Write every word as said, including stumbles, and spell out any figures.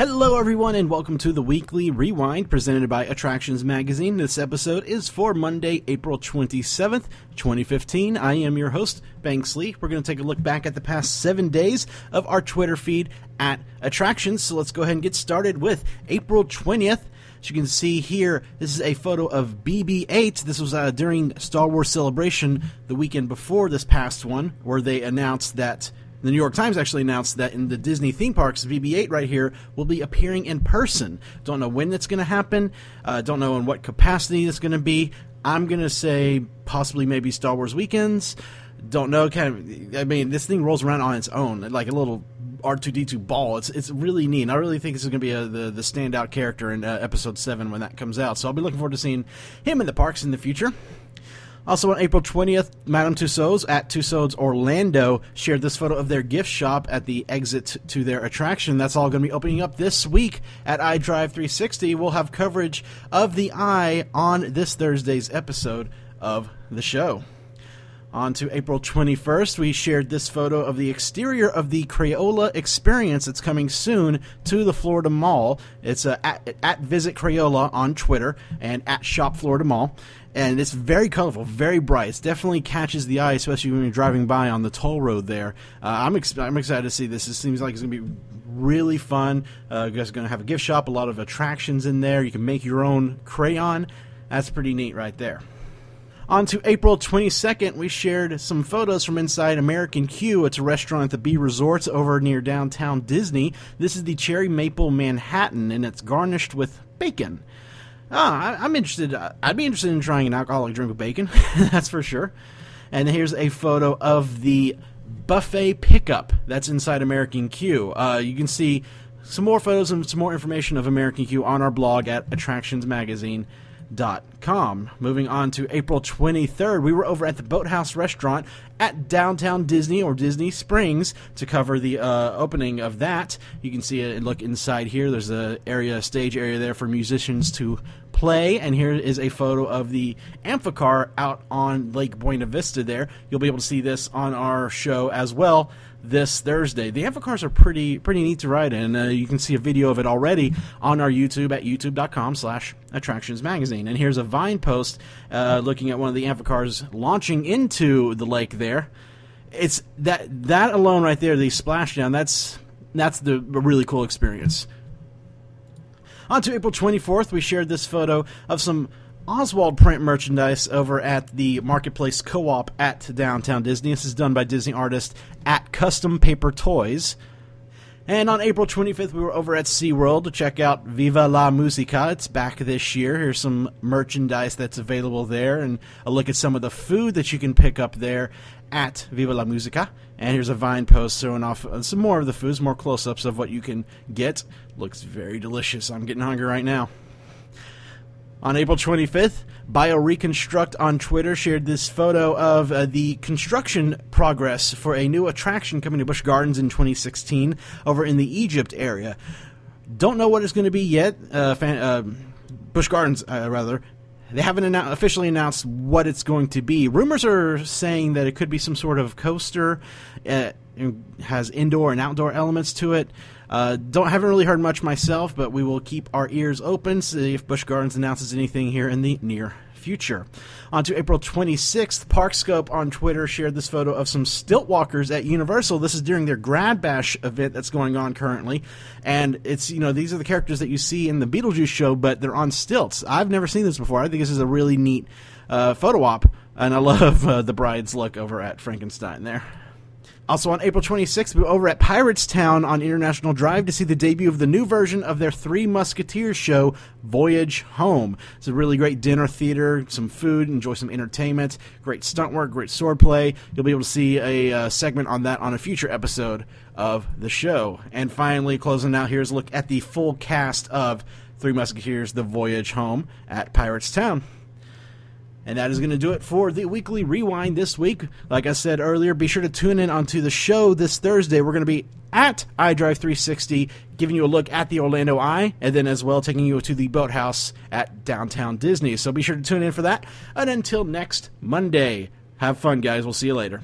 Hello everyone and welcome to the Weekly Rewind presented by Attractions Magazine. This episode is for Monday, April twenty-seventh, twenty fifteen. I am your host, Banks Lee. We're going to take a look back at the past seven days of our Twitter feed at Attractions. So let's go ahead and get started with April twentieth. As you can see here, this is a photo of B B eight. This was uh, during Star Wars Celebration the weekend before this past one, where they announced that The New York Times actually announced that in the Disney theme parks, B B eight right here will be appearing in person. Don't know when that's going to happen. Uh, don't know in what capacity it's going to be. I'm going to say possibly maybe Star Wars weekends. Don't know. Kind of. I mean, this thing rolls around on its own like a little R two D two ball. It's it's really neat. And I really think this is going to be a, the the standout character in uh, Episode Seven when that comes out. So I'll be looking forward to seeing him in the parks in the future. Also on April twentieth, Madame Tussauds at Tussauds Orlando shared this photo of their gift shop at the exit to their attraction. That's all going to be opening up this week at iDrive three sixty. We'll have coverage of the Eye on this Thursday's episode of the show. On to April twenty-first, we shared this photo of the exterior of the Crayola Experience that's coming soon to the Florida Mall. It's uh, at, at Visit Crayola on Twitter and at Shop Florida Mall. And it's very colorful, very bright. It definitely catches the eye, especially when you're driving by on the toll road there. Uh, I'm, ex I'm excited to see this. It seems like it's going to be really fun. Uh, you guys are going to have a gift shop, a lot of attractions in there. You can make your own crayon. That's pretty neat right there. On to April twenty-second, we shared some photos from inside American Q. It's a restaurant at the B Resorts over near Downtown Disney. This is the Cherry Maple Manhattan, and it's garnished with bacon. Ah, I'm interested. I'd be interested in trying an alcoholic drink with bacon, that's for sure. And here's a photo of the buffet pickup that's inside American Q. Uh, you can see some more photos and some more information of American Q on our blog at attractions magazine dot com. Moving on to April twenty-third, we were over at the Boathouse Restaurant at Downtown Disney or Disney Springs to cover the uh, opening of that. You can see it. Look inside here. There's a area, stage area there for musicians to play, and here is a photo of the Amphicar out on Lake Buena Vista. There, you'll be able to see this on our show as well this Thursday. The Amphicars are pretty pretty neat to ride in. Uh, you can see a video of it already on our YouTube at youtube dot com slash attractions magazine. And here's a Vine post uh, looking at one of the Amphicars launching into the lake there. It's that that alone right there, the splashdown, that's that's the really cool experience. On to April twenty-fourth, we shared this photo of some Oswald print merchandise over at the Marketplace Co-op at Downtown Disney. This is done by Disney artist at Custom Paper Toys. And on April twenty-fifth, we were over at SeaWorld to check out Viva La Musica. It's back this year. Here's some merchandise that's available there and a look at some of the food that you can pick up there at Viva La Musica. And here's a Vine post showing off some more of the foods, more close-ups of what you can get. Looks very delicious. I'm getting hungry right now. On April twenty-fifth, BioReconstruct on Twitter shared this photo of uh, the construction progress for a new attraction coming to Busch Gardens in twenty sixteen over in the Egypt area. Don't know what it's going to be yet. Uh, fan, uh, Busch Gardens, uh, rather. They haven't annou- officially announced what it's going to be. Rumors are saying that it could be some sort of coaster. Uh, it has indoor and outdoor elements to it. Uh, don't haven't really heard much myself, but we will keep our ears open, see if Busch Gardens announces anything here in the near future. On to April twenty-sixth, parkscope on Twitter shared this photo of some stilt walkers at Universal. This is during their Grad Bash event that's going on currently, and it's you know these are the characters that you see in the Beetlejuice show, but they're on stilts. I've never seen this before. I think this is a really neat uh, photo op, and I love uh, the bride's look over at Frankenstein there. Also on April twenty-sixth, we were over at Pirate's Town on International Drive to see the debut of the new version of their Three Musketeers show, Voyage Home. It's a really great dinner theater, some food, enjoy some entertainment, great stunt work, great swordplay. You'll be able to see a uh, segment on that on a future episode of the show. And finally, closing out, here's a look at the full cast of Three Musketeers, The Voyage Home at Pirate's Town. And that is going to do it for the Weekly Rewind this week. Like I said earlier, be sure to tune in onto the show this Thursday. We're going to be at iDrive three sixty, giving you a look at the Orlando Eye, and then as well taking you to the Boathouse at Downtown Disney. So be sure to tune in for that. And until next Monday, have fun, guys. We'll see you later.